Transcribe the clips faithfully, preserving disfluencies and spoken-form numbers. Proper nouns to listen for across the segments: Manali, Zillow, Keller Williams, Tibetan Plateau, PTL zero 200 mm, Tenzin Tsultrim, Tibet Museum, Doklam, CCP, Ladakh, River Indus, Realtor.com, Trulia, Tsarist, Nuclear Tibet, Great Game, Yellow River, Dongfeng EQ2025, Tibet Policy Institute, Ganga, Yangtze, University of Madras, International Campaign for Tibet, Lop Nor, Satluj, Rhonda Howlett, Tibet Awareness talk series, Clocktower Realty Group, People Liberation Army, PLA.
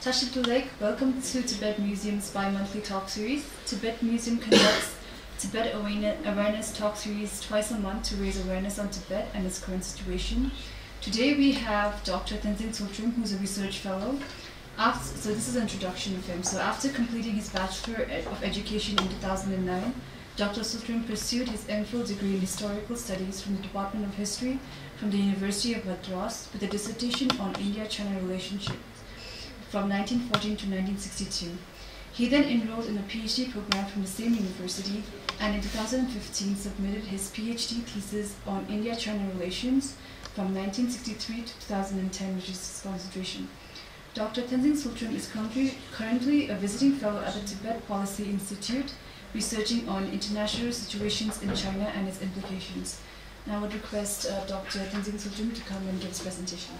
Tashatulek, welcome to Tibet Museum's bi-monthly talk series. Tibet Museum conducts Tibet awareness talk series twice a month to raise awareness on Tibet and its current situation. Today we have Doctor Tenzin Tsultrim, who's a research fellow. After, so this is an introduction of him. So after completing his Bachelor of Education in two thousand nine, Doctor Tsultrim pursued his M Phil degree in Historical Studies from the Department of History from the University of Madras with a dissertation on India-China relationship from nineteen fourteen to nineteen sixty-two. He then enrolled in a P H D program from the same university and in two thousand fifteen submitted his P H D thesis on India-China relations from nineteen sixty-three to two thousand ten, which is his concentration. Doctor Tenzin Tsultrim is currently, currently a visiting fellow at the Tibet Policy Institute, researching on international situations in China and its implications. And I would request uh, Doctor Tenzin Tsultrim to come and give his presentation.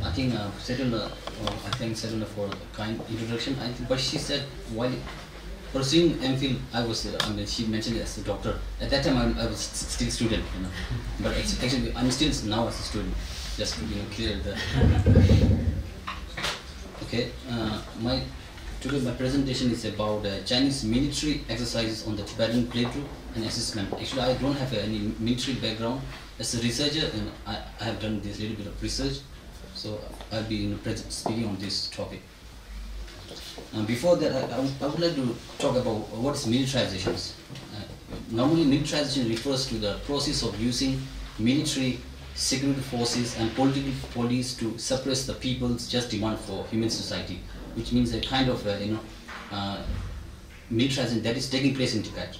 I think uh, settled. Uh, well, I think settled for a kind introduction. I think, but she said while pursuing M Phil, I was. Uh, I mean, she mentioned as a doctor. At that time, I, I was still student, you know. But actually, I'm still now as a student. Just to you know, clear the. Okay, uh, my today my presentation is about uh, Chinese military exercises on the Tibetan plateau and assessment. Actually, I don't have uh, any military background. As a researcher, and I, I have done this little bit of research. So I'll be you know, present speaking on this topic. Um, before that, I, I, I would like to talk about what is militarizations. Uh, normally, militarization refers to the process of using military, security forces, and political police to suppress the people's just demand for human society, which means a kind of uh, you know uh, militarization that is taking place in Tibet.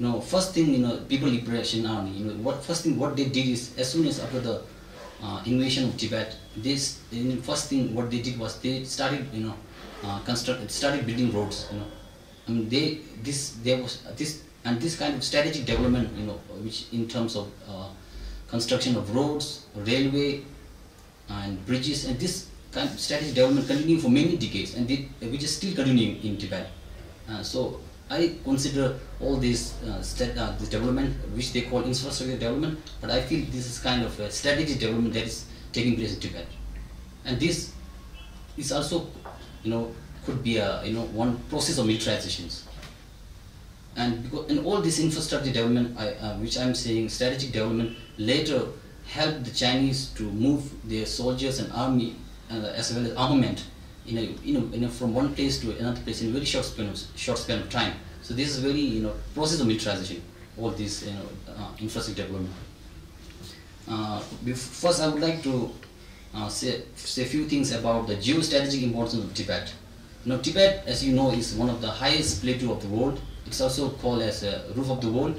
You know, first thing you know, People Liberation Army. You know, what first thing what they did is as soon as after the Uh, invasion of Tibet, this in first thing what they did was they started you know uh, construct started building roads, you know I mean they this there was this and this kind of strategic development, you know which in terms of uh, construction of roads, railway and bridges, and this kind of strategic development continued for many decades, and they, which is still continuing in Tibet. Uh, so I consider all this, uh, uh, this development, which they call infrastructure development, but I feel this is kind of a strategic development that is taking place in Tibet. And this is also, you know, could be a, you know, one process of militarizations. And because, and all this infrastructure development, I, uh, which I'm saying strategic development, later helped the Chinese to move their soldiers and army uh, as well as armament In a, in a, in a, from one place to another place in a very short span of, short span of time. So this is very you know process of militarization. All this you know uh, infrastructure development. Uh, first, I would like to uh, say say a few things about the geostrategic importance of Tibet. Now, Tibet, as you know, is one of the highest plateau of the world. It's also called as a roof of the world.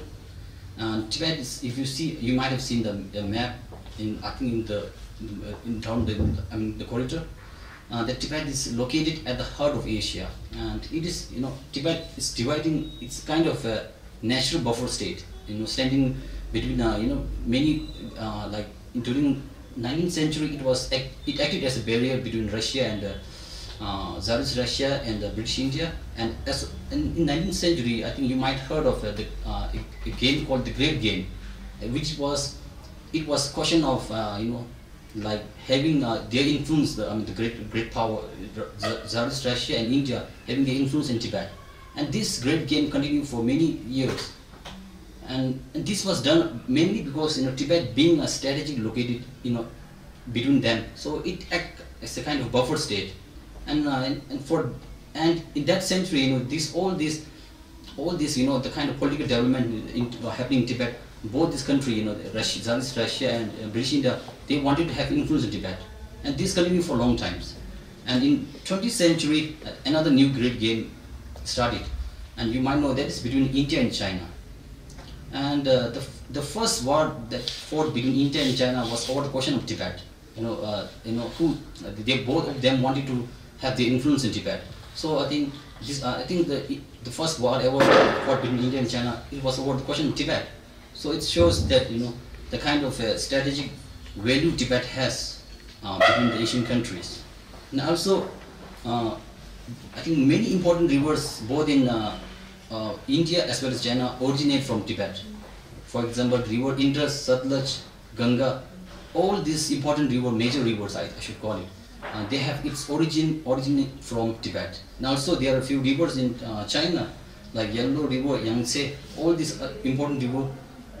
Uh, Tibet is, if you see, you might have seen the, the map in I think in the in down the I mean the corridor. Uh, that Tibet is located at the heart of Asia, and it is, you know, Tibet is dividing, it's kind of a natural buffer state, you know, standing between, uh, you know, many, uh, like, during nineteenth century, it was, act, it acted as a barrier between Russia and, uh, uh, Tsarist Russia and uh, British India, and as, in, in nineteenth century, I think you might heard of uh, the, uh, a, a game called the Great Game, which was, it was question of, uh, you know, like having uh, their influence, the, I mean the great great power, Tsarist Russia and India, having their influence in Tibet, and this great game continued for many years, and, and this was done mainly because you know Tibet being a strategic located you know between them, so it act as a kind of buffer state, and, uh, and and for and in that century you know this all this all this you know the kind of political development in, in, uh, happening in Tibet. Both this country, you know, Russia, Tsarist Russia and uh, British India, they wanted to have influence in Tibet, and this continued for long times. And in twentieth century, uh, another new great game started, and you might know that is between India and China. And uh, the the first war that fought between India and China was over the question of Tibet. You know, uh, you know who they both of them wanted to have their influence in Tibet. So I think this, uh, I think the the first war ever fought between India and China, it was over the question of Tibet. So it shows that you know the kind of uh, strategic value Tibet has uh, between the Asian countries, and also uh, I think many important rivers, both in uh, uh, India as well as China originate from Tibet. For example, River Indus, Satluj, Ganga, all these important river, major rivers, I, I should call it, uh, they have its origin originate from Tibet. And also there are a few rivers in uh, China, like Yellow River, Yangtze, all these uh, important rivers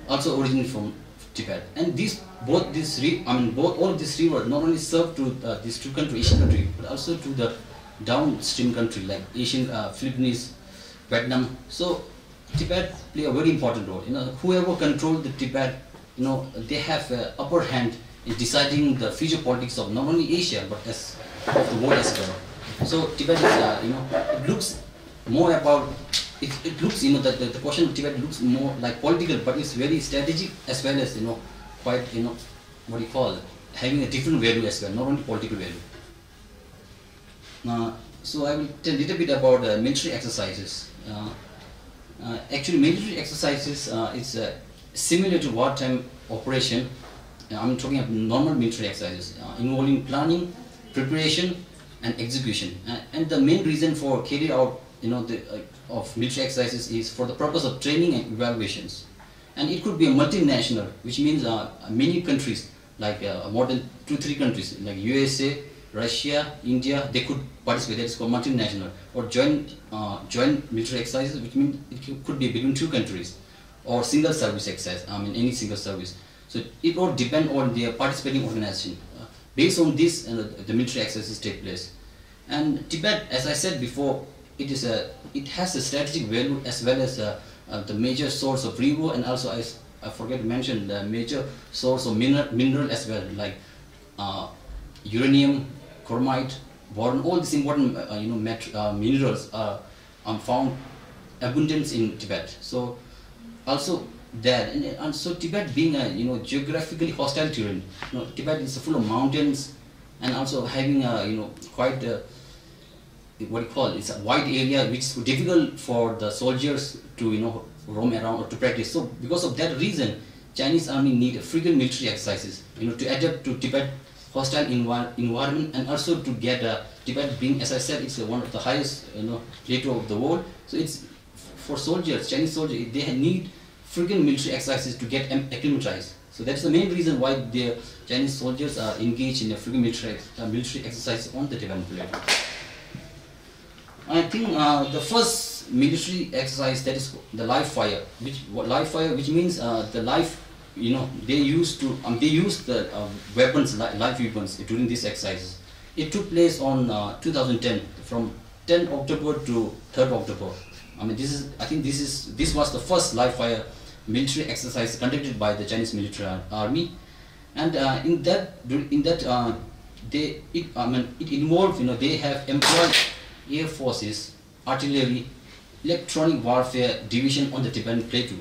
also originate from Tibet. And these both these I mean both all these rivers not only serve to uh, these two countries, Asian country, but also to the downstream country like Asian uh, Philippines, Vietnam. So Tibet play a very important role. You know, whoever controls the Tibet, you know, they have an upper hand in deciding the future politics of not only Asia but as of the world as well. So Tibet is, uh, you know, it looks more about. It, it looks, you know, that the, the question of Tibet looks more like political, but it's very strategic as well as, you know, quite, you know, what do you call it, having a different value as well, not only political value. Uh, so I will tell a little bit about uh, military exercises. Uh, uh, actually, military exercises uh, is uh, similar to wartime operation. Uh, I'm talking about normal military exercises uh, involving planning, preparation, and execution. Uh, and the main reason for carrying out, you know, the uh, of military exercises is for the purpose of training and evaluations, and it could be a multinational, which means uh, many countries, like uh, more than two, three countries, like U S A, Russia, India, they could participate. That is called multinational or joint uh, joint military exercises, which means it could be between two countries, or single service exercise. I mean, any single service. So it all depend on the participating organization. Uh, based on this, uh, the military exercises take place, and Tibet, as I said before. It is a. It has a strategic value as well as a, uh, the major source of river, and also I, I forget to mention the major source of mineral mineral as well, like uh, uranium, chromite, boron. All these important uh, you know met, uh, minerals are um, found abundance in Tibet. So also there, and, and so Tibet being a you know geographically hostile terrain. You know, Tibet is full of mountains, and also having a you know quite. A, what you call it's a wide area which is difficult for the soldiers to you know roam around or to practice. So because of that reason, Chinese army need frequent military exercises you know to adapt to Tibet hostile envi environment, and also to get uh, Tibet being, as I said, it's uh, one of the highest you know plateau of the world. So it's for soldiers, Chinese soldiers, they need frequent military exercises to get acclimatized. So that's the main reason why the Chinese soldiers are engaged in a frequent military uh, military exercise on the Tibetan plateau. I think uh, the first military exercise, that is the live fire, which live fire, which means uh, the live, you know, they used to um, they used the uh, weapons, li live weapons during these exercises. It took place on uh, two thousand ten, from tenth October to third October. I mean, this is I think this is this was the first live fire military exercise conducted by the Chinese military army, and uh, in that in that uh, they it I mean it involved you know they have employed air forces, artillery, electronic warfare division on the Tibetan plateau,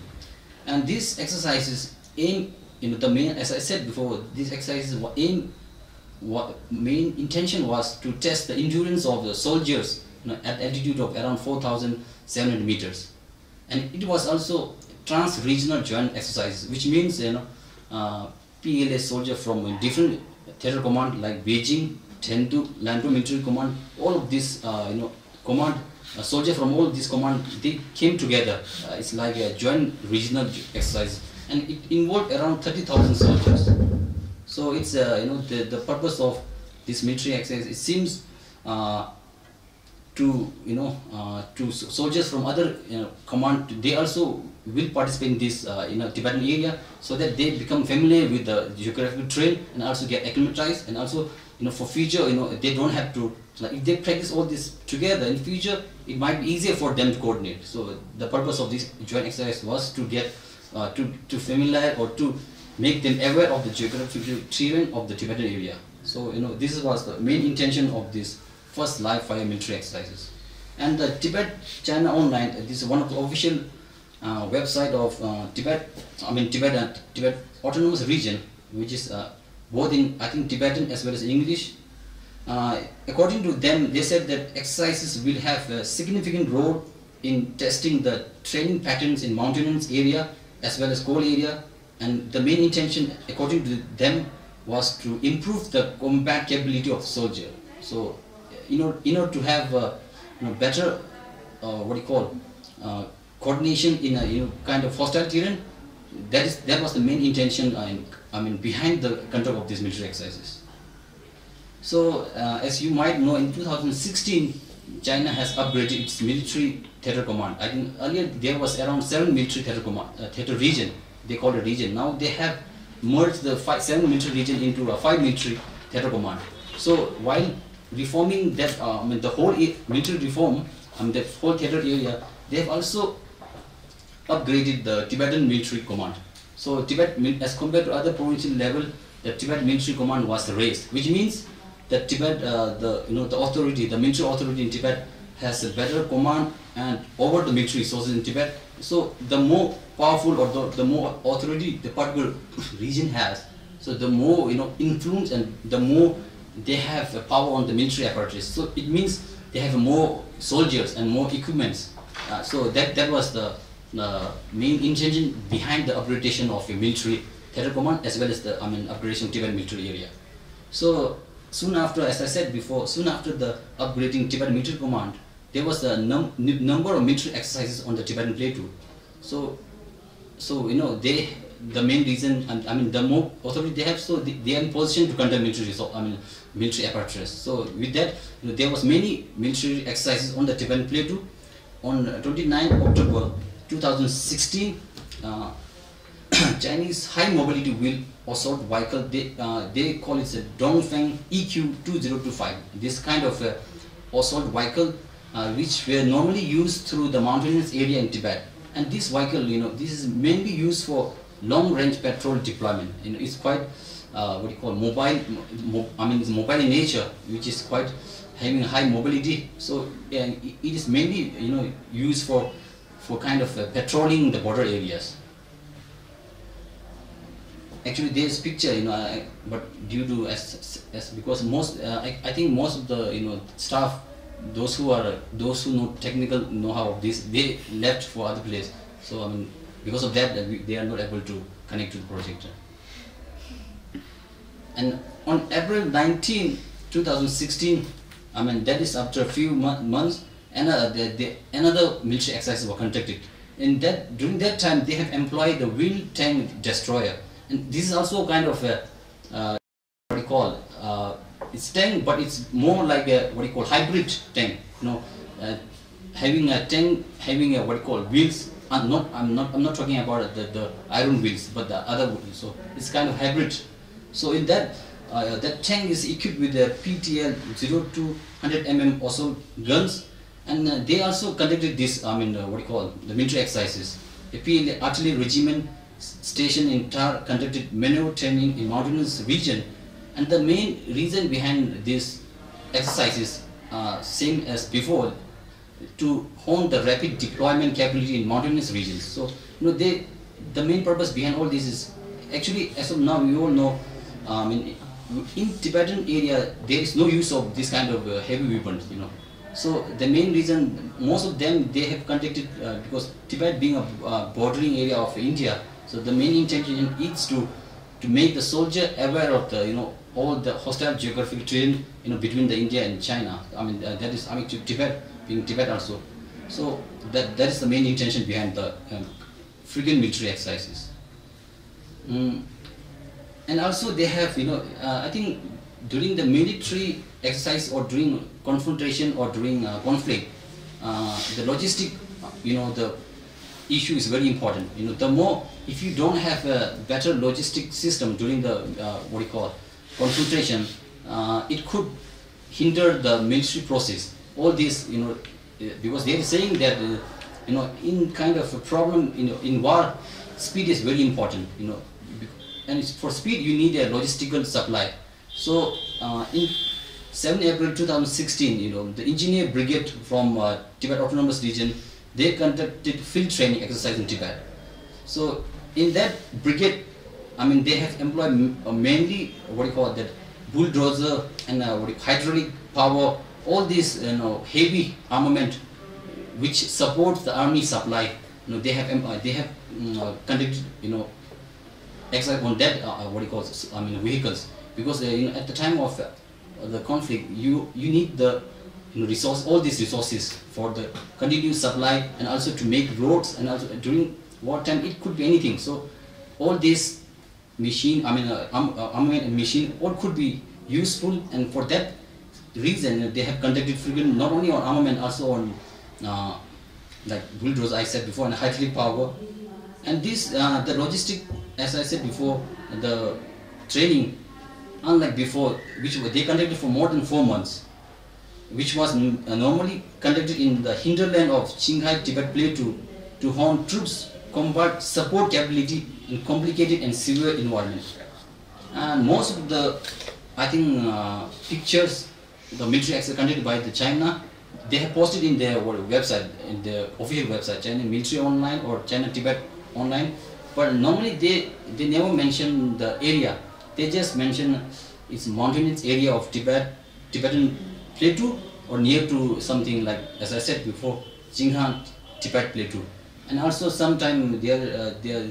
and these exercises aim, you know, the main, as I said before, these exercises were aim, what main intention was to test the endurance of the soldiers, you know, at altitude of around four thousand seven hundred meters, and it was also trans-regional joint exercises, which means you know, uh, P L A soldier from different theater command like Beijing, Tendu, Lanto Military Command, all of these, uh, you know, command, uh, soldier from all these command, they came together. Uh, it's like a joint regional exercise, and it involved around thirty thousand soldiers. So it's, uh, you know, the, the purpose of this military exercise, it seems uh, to, you know, uh, to soldiers from other you know, command, they also will participate in this, uh, you know, Tibetan area, so that they become familiar with the geographical terrain, and also get acclimatized, and also you know, for future, you know, they don't have to, like, if they practice all this together in future, it might be easier for them to coordinate. So the purpose of this joint exercise was to get, uh, to, to familiar or to make them aware of the geographical terrain of the Tibetan area. So, you know, this was the main intention of this first live fire military exercises. And the Tibet China Online, this is one of the official uh, website of uh, Tibet, I mean, Tibet, uh, Tibet Autonomous Region, which is, uh, both in, I think, Tibetan as well as English. Uh, according to them, they said that exercises will have a significant role in testing the training patterns in mountainous area as well as cold area, and the main intention, according to them, was to improve the combat capability of soldier. So, you know, in order to have uh, you know, better, uh, what do you call, uh, coordination in a, you know, kind of hostile terrain. That is, that was the main intention, I, I mean, behind the conduct of these military exercises. So, uh, as you might know, in two thousand sixteen, China has upgraded its military theater command. I think earlier there was around seven military theater command, uh, theater region. They called it region. Now they have merged the five, seven military region into a five military theater command. So while reforming that, uh, I mean, the whole military reform, I mean, the whole theater area, they have also upgraded the Tibetan military command. So Tibet, as compared to other provincial level, the Tibet military command was raised, which means that Tibet, uh, the you know the authority, the military authority in Tibet has a better command and over the military resources in Tibet. So the more powerful or the, the more authority the particular region has, so the more you know influence and the more they have a power on the military apparatus. So it means they have more soldiers and more equipments. Uh, so that that was the uh, main intention behind the upgradation of a military theater command as well as the I mean upgradation of Tibet military area. So soon after, as I said before, soon after the upgrading Tibet military command, there was a num number of military exercises on the Tibetan plateau. So, so you know they the main reason I mean the more authority they have, so they, they are in position to conduct military so, I mean military apparatus. So with that, you know, there was many military exercises on the Tibetan plateau. On twenty-ninth October two thousand sixteen, uh, Chinese high mobility wheel assault vehicle, they uh, they call it a Dongfeng E Q two thousand twenty-five. This kind of uh, assault vehicle, Uh, which were normally used through the mountainous area in Tibet, and this vehicle, you know, this is mainly used for long-range patrol deployment. You know, it's quite uh, what you call mobile. Mo I mean, it's mobile in nature, which is quite having high mobility. So, yeah, it is mainly you know used for for kind of uh, patrolling the border areas. Actually, there's picture, you know, I, but due to as, as because most uh, I, I think most of the you know staff, those who are those who know technical know-how of this, they left for other place. So I mean, because of that, they are not able to connect to the project. And on April nineteenth two thousand sixteen, I mean that is after a few months, another they, they, another military exercises were conducted. In that during that time, they have employed the wheeled tank destroyer, and this is also kind of a uh, what do you call uh, it's tank, but it's more like a what you call hybrid tank. You know, uh, having a tank, having a what you call wheels. I'm not, I'm not, I'm not talking about the, the iron wheels, but the other wheels. So it's kind of hybrid. So in that, uh, that tank is equipped with a P T L zero two hundred millimeter assault guns, and uh, they also conducted this. I mean, uh, what you call the military exercises. A P L A artillery regiment stationed in Tar conducted maneuver training in mountainous region. And the main reason behind this exercise is uh, same as before, to hone the rapid deployment capability in mountainous regions. So you know they, the main purpose behind all this is actually, as of now we all know, um, in, in Tibetan area there is no use of this kind of uh, heavy weapons. You know, so the main reason most of them they have conducted uh, because Tibet being a uh, bordering area of India, so the main intention is to to make the soldier aware of the you know. all the hostile geographic terrain, you know, between the India and China. I mean, uh, that is, I mean, Tibet being Tibet also. So that that is the main intention behind the um, frequent military exercises. Mm. And also they have, you know, uh, I think during the military exercise or during confrontation or during uh, conflict, uh, the logistic, you know, the issue is very important. You know, the more if you don't have a better logistic system during the uh, what do you call confrontation, uh, it could hinder the military process. All this, you know, because they are saying that, uh, you know, in kind of a problem, you know, in war, speed is very important, you know, and it's for speed you need a logistical supply. So, uh, in seventh April two thousand sixteen, you know, the engineer brigade from uh, Tibet Autonomous Region, they conducted field training exercise in Tibet. So, in that brigade, I mean, they have employed mainly what do you call that bulldozer and uh, what do you, hydraulic power, all these you know heavy armament which supports the army supply. You know, they have uh, they have uh, conducted you know exercise on that uh, what do you call this, I mean vehicles, because uh, you know, at the time of uh, the conflict you you need the resource, all these resources for the continued supply, and also to make roads, and also during wartime it could be anything. So all this machine, I mean uh, um, uh, armament and machine, all could be useful, and for that reason they have conducted frequent not only on armament, also on uh, like bulldozers, I said before, and hydraulic power. And this uh, the logistic, as I said before, the training, unlike before, which they conducted for more than four months, which was normally conducted in the hinterland of Qinghai Tibet Plateau to hone troops, combat support capability in complicated and severe environments. And most of the, I think, uh, pictures, the military acts conducted by the China, they have posted in their website, in their official website, China Military Online or China Tibet Online. But normally they, they never mention the area. They just mention it's mountainous area of Tibet, Tibetan Plateau, or near to something like, as I said before, Qinghai Tibet Plateau. And also sometimes they are, uh, they are,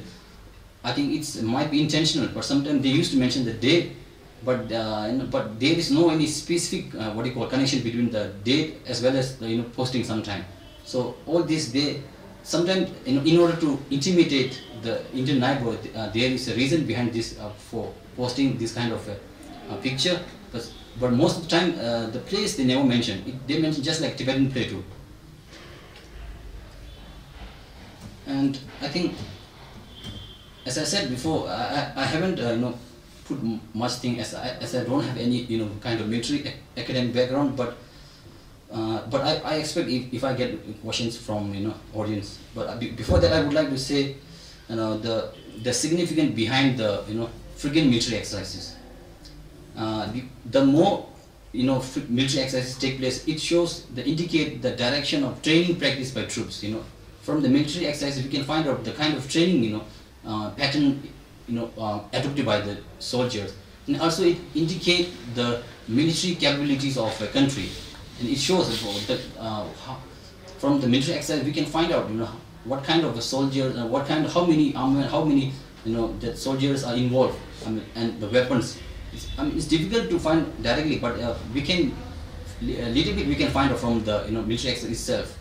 I think it's might be intentional, but sometimes they used to mention the date, but uh, but there is no any specific uh, what you call connection between the date as well as the, you know, posting sometime. So all this they sometimes, you know, in order to intimidate the Indian neighbor, uh, there is a reason behind this uh, for posting this kind of a, a picture. But, but most of the time uh, the place they never mention. It, they mention just like Tibetan Plateau. And I think, as I said before, I, I haven't uh, you know, put much thing, as I, as I don't have any, you know, kind of military academic background, but uh, but I, I expect if, if I get questions from, you know, audience. But before that I would like to say, you know, the the significance behind the, you know, frequent military exercises. Uh, the, the more, you know, military exercises take place, it shows, the indicate the direction of training practice by troops. You know, from the military exercises we can find out the kind of training, you know, uh, pattern, you know, uh, adopted by the soldiers, and also it indicates the military capabilities of a country, and it shows that uh, how, from the military exercise we can find out, you know, what kind of a soldier, uh, what kind, of, how many armament, how many, you know, that soldiers are involved, I mean, and the weapons. It's, I mean, it's difficult to find directly, but uh, we can a little bit we can find out from the, you know, military exercise itself.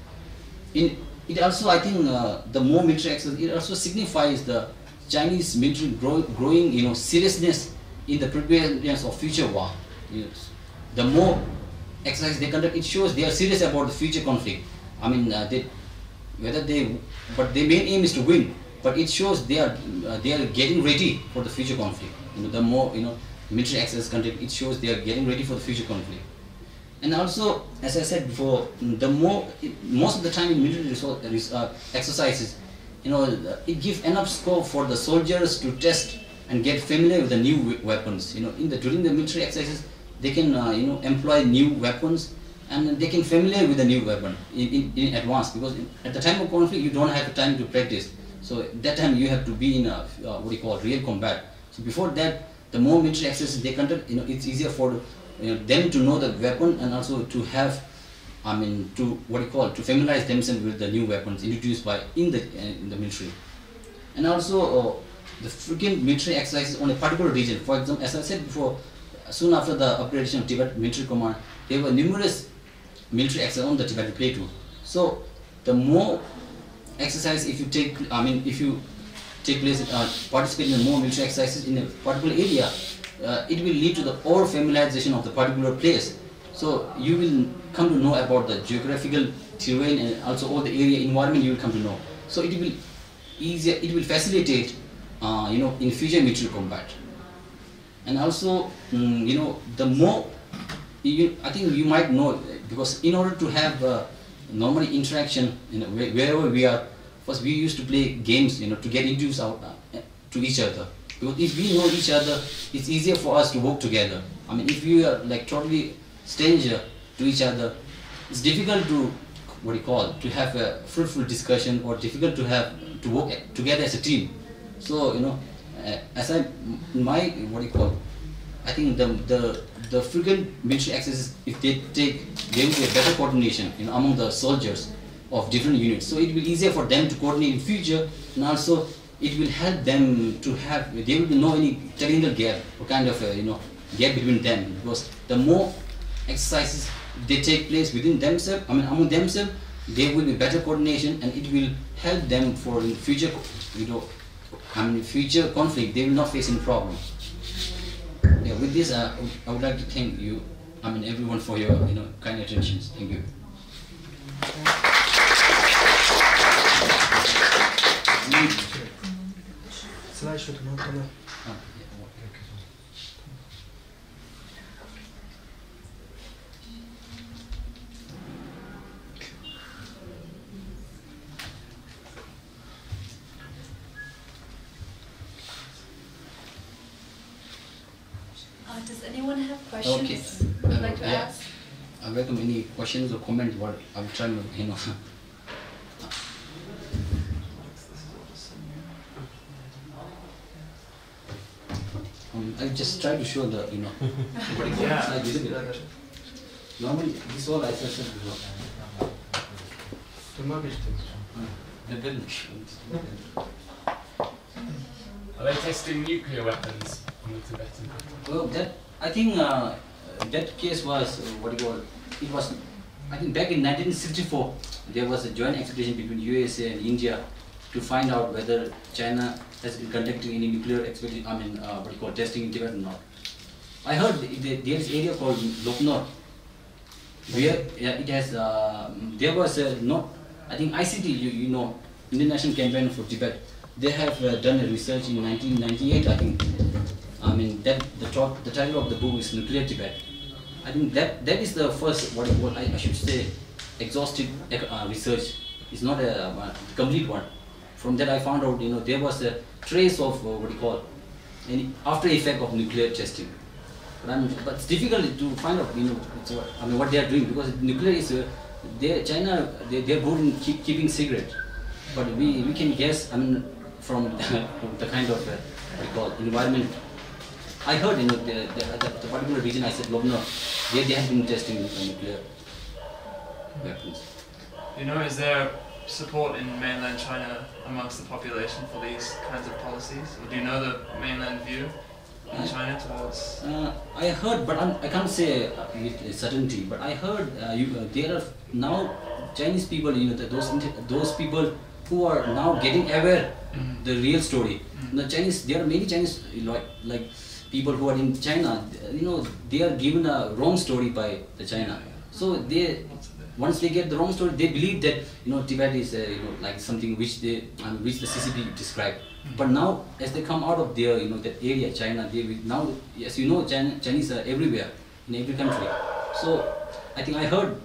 In it also, I think uh, the more military exercise, it also signifies the Chinese military grow, growing, you know, seriousness in the preparedness of future war. Yes. The more exercise they conduct, it shows they are serious about the future conflict. I mean, uh, they, whether they, but their main aim is to win. But it shows they are uh, they are getting ready for the future conflict. You know, the more, you know, military exercise conduct, it shows they are getting ready for the future conflict. And also, as I said before, the more it, most of the time in military resource, uh, exercises, you know, it gives enough scope for the soldiers to test and get familiar with the new weapons. You know, in the during the military exercises, they can uh, you know, employ new weapons, and they can familiar with the new weapon in, in, in advance, because in, at the time of conflict you don't have time to practice. So that time you have to be in a uh, what you call real combat. So before that, the more military exercises they conduct, you know, it's easier for, you know, them to know the weapon, and also to have, I mean, to what you call to familiarize themselves with the new weapons introduced by in the uh, in the military. And also uh, the frequent military exercises on a particular region. For example, as I said before, soon after the upgradation of Tibet Military Command, there were numerous military exercises on the Tibetan Plateau. So the more exercise, if you take, I mean, if you take place, uh, participate in more military exercises in a particular area, uh, it will lead to the over familiarization of the particular place. So you will come to know about the geographical terrain, and also all the area environment you will come to know. So it will easier, it will facilitate, uh, you know, in future military combat. And also, um, you know, the more, you, I think you might know, because in order to have uh, normally interaction, you know, wherever we are, first we used to play games, you know, to get introduced out uh, to each other. Because if we know each other, it's easier for us to work together. I mean, if we are like totally stranger to each other, it's difficult to, what do you call, to have a fruitful discussion, or difficult to have to work together as a team. So, you know, uh, as I, my, what do you call, I think the, the, the frequent military exercises, if they take, there will be a better coordination, you know, among the soldiers of different units. So it will be easier for them to coordinate in future, and also it will help them to have, there will be no any technical gap, or kind of, a, you know, gap between them, because the more exercises, if they take place within themselves, I mean among themselves, there will be better coordination, and it will help them for in future, you know, I mean future conflict, they will not face any problems. Yeah, with this, uh, I would like to thank you, I mean everyone, for your you know kind attention. Thank you. Uh, does anyone have questions? Okay. Would um, like to yeah. ask? I welcome any questions or comments. What I'm trying to, you know. Um, I just try to show the, you know. yeah. Like, isn't it? Normally, this is all I said before. The village. Are they testing nuclear weapons on the Tibetan? Well, that I think uh, that case was uh, what do you call? It was I think back in nineteen sixty-four there was a joint expedition between U S A and India to find out whether China has been conducting any nuclear expedition. I mean, uh, what do you call testing in Tibet or not? I heard the, the, there is an area called Lop Nor, where yeah, it has. Uh, there was a not. I think I C T, you you know, International Campaign for Tibet. They have uh, done a research in nineteen ninety-eight, I think. I mean, that the, talk, the title of the book is Nuclear Tibet. I think that, that is the first, what, what I, I should say, exhaustive uh, research. It's not a, a complete one. From that I found out, you know, there was a trace of, uh, what do you call, an after effect of nuclear testing. But, I mean, but it's difficult to find out, you know, it's what, I mean, what they are doing, because nuclear is, uh, they, China, they, they're good in keep, keeping secret. But we, we can guess, I mean, from the, the kind of uh, what you call environment. I heard in you know, the, the, the, the particular region, I said, Lobno, they, they have been testing nuclear weapons. You know, is there support in mainland China amongst the population for these kinds of policies? Or do you know the mainland view in I, China towards? Uh, I heard, but I'm, I can't say with certainty, but I heard uh, you, uh, there are now Chinese people, you know, the, those, those people who are now getting aware Mm-hmm. the real story. Mm-hmm. The Chinese, there are many Chinese like, like people who are in China, you know, they are given a wrong story by the China. So they, once they get the wrong story, they believe that, you know, Tibet is uh, you know, like something which they, um, which the C C P described. Mm-hmm. But now, as they come out of their, you know, that area, China, they will, now, as you know, China, Chinese are everywhere, in every country. So I think I heard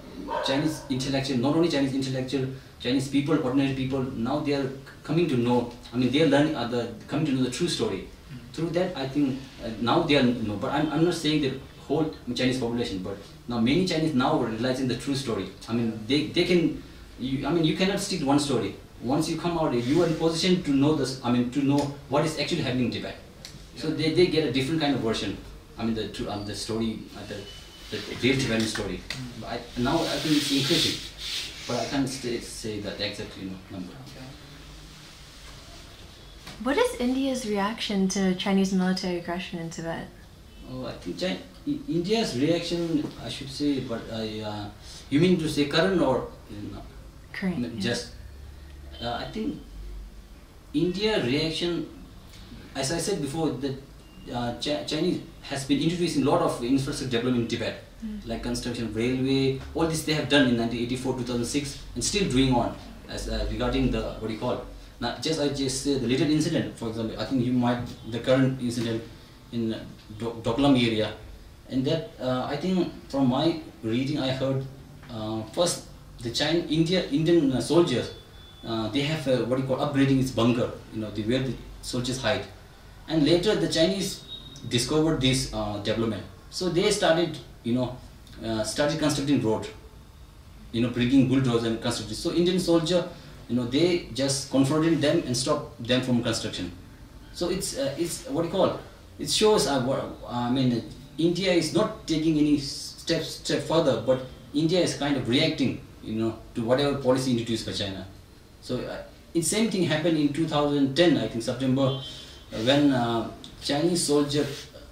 Chinese intellectual, not only Chinese intellectual, Chinese people, ordinary people, now they are coming to know, I mean, they are learning, uh, the, coming to know the true story. Through that, I think, uh, now they are, you know, but I'm, I'm not saying the whole Chinese population, but now many Chinese now are realizing the true story. I mean, they, they can, you, I mean, you cannot stick to one story. Once you come out, you are in position to know this, I mean, to know what is actually happening in Tibet. So they, they get a different kind of version. I mean, the true, um, the story, uh, the, the real Tibetan story. But I, now I think it's increasing, but I can't say, say that exact you know, number. What is India's reaction to Chinese military aggression in Tibet? Oh, I think China, India's reaction, I should say, but I, uh, you mean to say current or you know, current? Just, yeah. uh, I think India's reaction, as I said before, that uh, Ch Chinese has been introducing a lot of infrastructure development in Tibet, mm. like construction of railway. All this they have done in nineteen eighty-four, two thousand six, and still doing on as uh, regarding the what do you call? Now, just I just say the little incident, for example, I think you might, the current incident in Doklam area, and that uh, I think from my reading I heard uh, first the China, India, Indian uh, soldiers, uh, they have a, what you call upgrading its bunker, you know, they where the soldiers hide, and later the Chinese discovered this uh, development, so they started, you know, uh, started constructing road, you know, bringing bulldozers and constructing. So Indian soldier, you know, they just confronted them and stopped them from construction. So it's uh, it's what do you call? It shows. Uh, what, I mean, India is not taking any steps step further, but India is kind of reacting, you know, to whatever policy introduced by China. So uh, the same thing happened in two thousand ten, I think September, uh, when uh, Chinese soldier,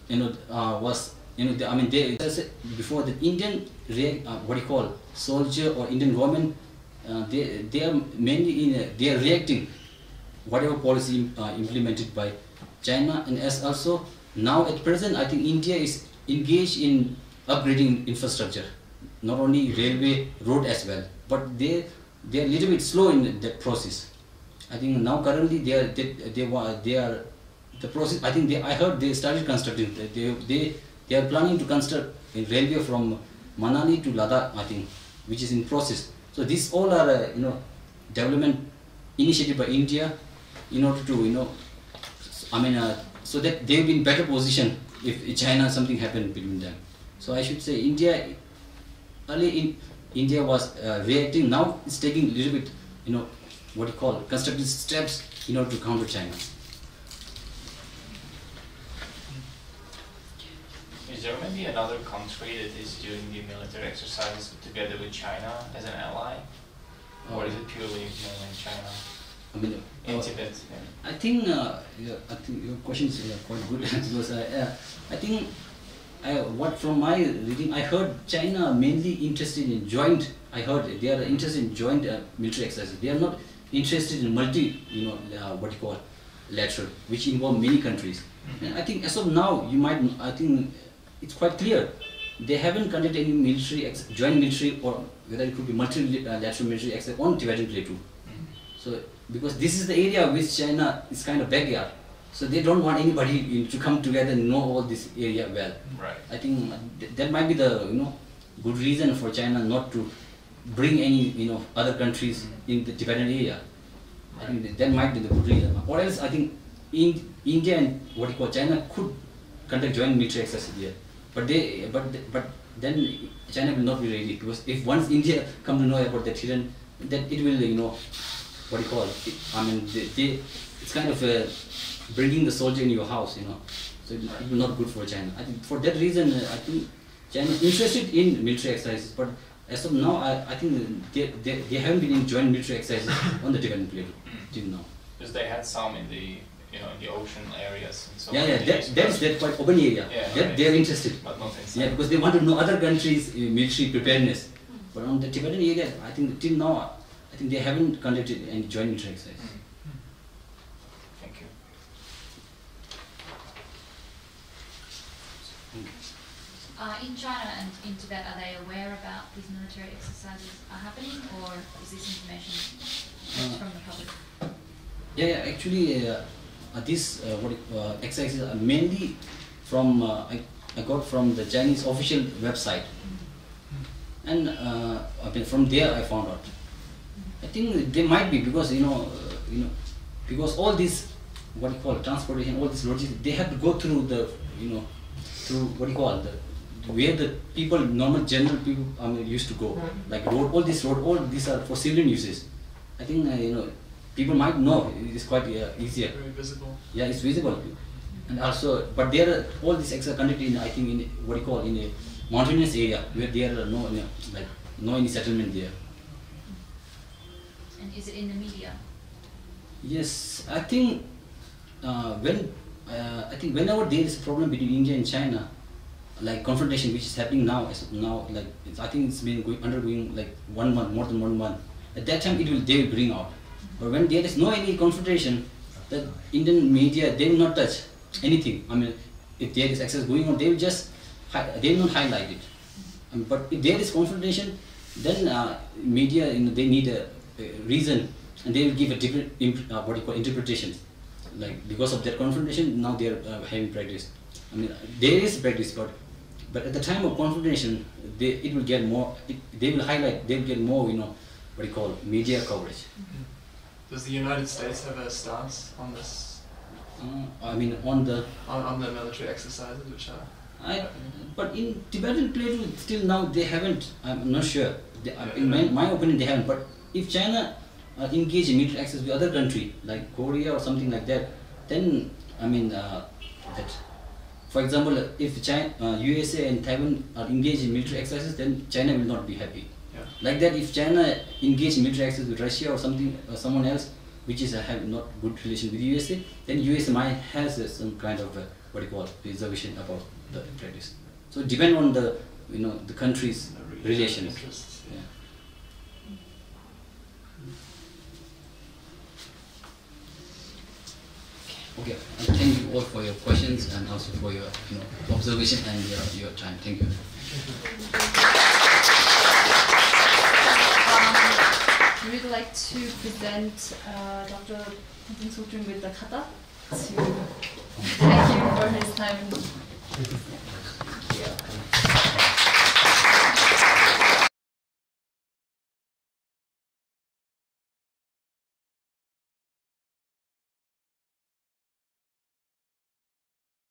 you know, uh, was you know, the, I mean, they, before the Indian, uh, what do you call, soldier or Indian government, uh, they, they are mainly in, a, they are reacting whatever policy uh, implemented by China, and as also now at present, I think India is engaged in upgrading infrastructure, not only railway, road as well, but they they are a little bit slow in that process. I think now currently they are they they, they are the process. I think they I heard they started constructing. They they they are planning to construct a railway from Manali to Ladakh, I think, which is in process. So these all are uh, you know development initiated by India in order to you know I mean uh, so that they will be in better position if China something happened between them. So I should say India early in India was uh, reacting. Now it's taking a little bit you know what do you call constructive steps in order to counter China. Is there maybe another country that is doing the military exercises together with China as an ally? Oh. Or is it purely mainland China? I mean, in uh, Tibet? Yeah. I think uh, yeah, I think your questions are quite good because uh, uh, I think I, what from my reading I heard China mainly interested in joint. I heard they are interested in joint uh, military exercises. They are not interested in multi, you know, uh, what you call lateral, which involve many countries. And I think as of now, you might. I think it's quite clear they haven't conducted any military ex joint military or whether it could be multilateral military exercise on Tibetan Plateau. So, because this is the area which China is kind of backyard, so they don't want anybody you know, to come together and know all this area well. Right. I think th that might be the you know good reason for China not to bring any you know other countries mm. in the Tibetan area. Right. I think that, that might be the good reason. Or else I think in India and what you call China could conduct joint military exercises here, but they but but then China will not be ready because if once India come to know about that hidden, then it will you know. What do you call it? I mean, they, they, it's kind of uh, bringing the soldier in your house, you know. So it, it will not good for China. I think for that reason, uh, I think China is interested in military exercises, but as of now, I, I think they, they, they haven't been in joint military exercises on the Tibetan Plateau till now. Because they had some in the, you know, in the ocean areas. And so yeah, yeah, that, that is that quite open area. Yeah, that, okay. They are interested. But not inside. Yeah, because they want to know other countries' uh, military preparedness. But on the Tibetan area, I think till now, I think they haven't conducted any joint military exercise. Mm-hmm. Thank you. Uh, in China and in Tibet, are they aware about these military exercises are happening, or is this information uh, from the public? Yeah, yeah actually, uh, uh, these uh, what, uh, exercises are mainly from uh, I, I got from the Chinese official website, mm-hmm. and uh, I mean, from there I found out. I think they might be because you know, uh, you know, because all this what do you call transportation, all this logistics, they have to go through the you know, through what do you call the where the people normal general people I mean, used to go like road, all this road, all these are for civilian uses. I think uh, you know, people might know it's quite uh, easier. Very visible. Yeah, it's visible, and also but there are all these extra conducted in I think in what do you call in a mountainous area where there are no you know, like no any settlement there. And is it in the media? Yes, I think uh, when uh, I think whenever there is a problem between India and China, like confrontation which is happening now, now like it's, I think it's been going, undergoing like one month, more than one month. At that time, it will they will bring out. But when there is no any confrontation, the Indian media they will not touch anything. I mean, if there is excess going on, they will just they will not highlight it. I mean, but if there is confrontation, then uh, media you know, they need a reason and they will give a different uh, what you call interpretations. Like because of that confrontation, now they are uh, having practice. I mean, there is practice, but but at the time of confrontation, they it will get more. It, they will highlight. They will get more. You know, what you call media coverage. Mm-hmm. Does the United States have a stance on this? Um, I mean, on the on, on the military exercises, which are. I, but in Tibetan Plateau, still now they haven't. I'm not sure. They, yeah, in my, my opinion, they haven't. But if China uh, engage in military access with other country like Korea or something like that, then I mean uh, that, for example, if China, uh, U S A and Taiwan are engaged in military exercises, then China will not be happy. Yeah. Like that, if China engage in military access with Russia or something, or someone else which is uh, have not good relation with U S A, then U S A might has uh, some kind of uh, what you call reservation about the practice. So depend on the you know the country's relation interests. Yeah. Okay, and thank you all for your questions and also for your you know observation and your, your time. Thank you. Um, we would like to present uh, Doctor Tenzin Tsultrim with the kata to thank you for his time. Thank you.